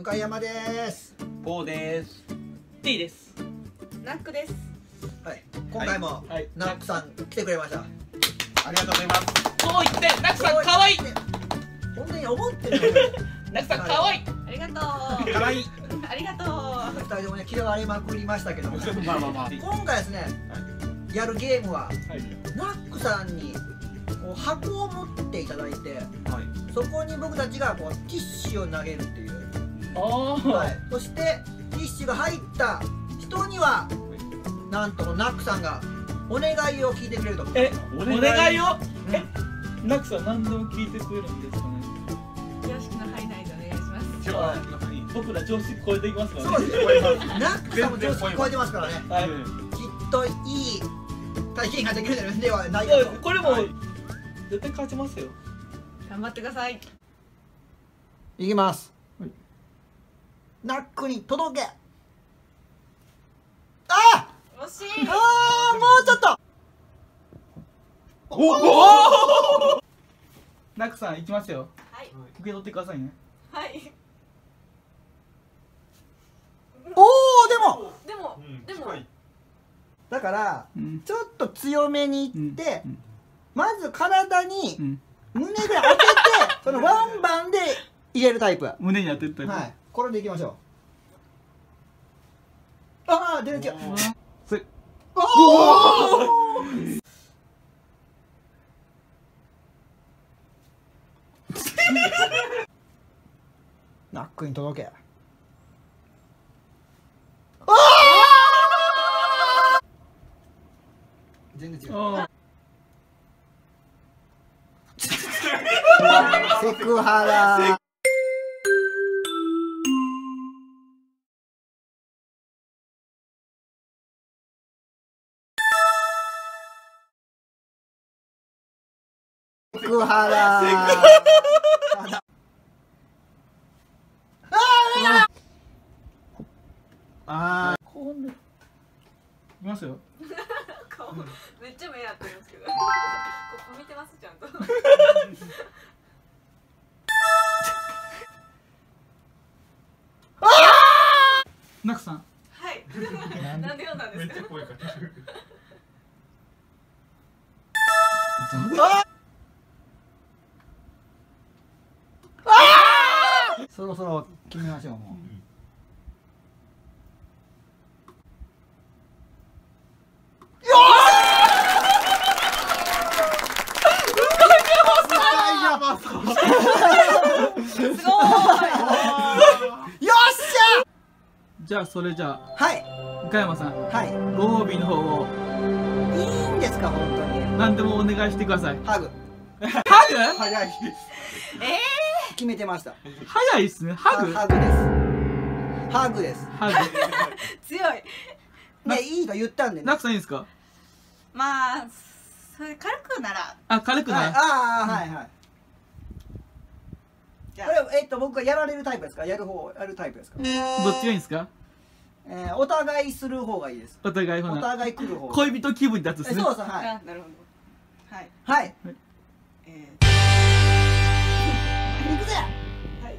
向山です。ポーです。ティです。ナックです。はい、今回もナックさん来てくれました。ありがとうございます。そう言ってナックさん可愛い。本当に思ってる。ナックさん可愛い。ありがとう。可愛い。ありがとう。二人ともね嫌われまくりましたけども。今回ですね、やるゲームはナックさんに箱を持っていただいて、そこに僕たちがこうティッシュを投げるっていう。はい、そしてティッシュが入った人にはなんとナックさんがお願いを聞いてくれると。お願いを、ナックさん何でも聞いてくれるんですかね。常識の範囲内でお願いします。はい、僕ら常識超えていきますからね。そうです。ナックさんも常識超えてますからね。はい、きっといい体験ができるのではないかと。これも絶対勝ちますよ。頑張ってください。いきます。ナックに届け。ああ、惜しい。ああ、もうちょっと。おお。ナックさん、行きますよ。はい。受け取ってくださいね。はい。おお、でも。だから、ちょっと強めにいって、まず体に胸ぐらい当てて、そのワンバンで入れるタイプ。胸に当てるタイプ。はい。これでいきましょう。ああ、出てきた。ナックに届け。全然違う。セクハラ。セクハラ。ああ、こうね。いますよ。顔めっちゃ目合ってますけど。ここ見てますちゃんと。ナックさん。はい。なんで読んだんですか。めっちゃ怖いから。そろそろ決めましょう。もうよっしゃ。じゃあそれじゃあ、はい、向山さん、はい、ご褒美の方を。いいんですか、本当に。何でもお願いしてください。ハグ。ハグ？早い。決めてました。早いですね。ハグ。ハグです。ハグ。強い。ね、いいと言ったんで。ナックさんいいですか。まあ、それ軽くなら。あ、軽くなら。ああ、はいはい。これ僕がやられるタイプですか。やる方、やるタイプですか。どっちがいいですか。お互いする方がいいです。お互い。お互い来る方。恋人気分だとする。そうそう、はい。なるほど。はい。はい。行くぜ。はい。